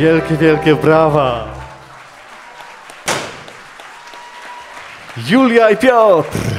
Wielkie, wielkie brawa! Julia i Piotr!